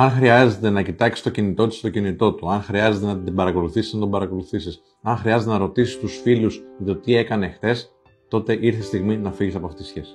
Αν χρειάζεται να κοιτάξει το κινητό της, στο κινητό του. Αν χρειάζεται να την παρακολουθήσεις, να τον παρακολουθήσεις. Αν χρειάζεται να ρωτήσεις τους φίλους για το τι έκανε χτες, τότε ήρθε η στιγμή να φύγεις από αυτή τη σχέση.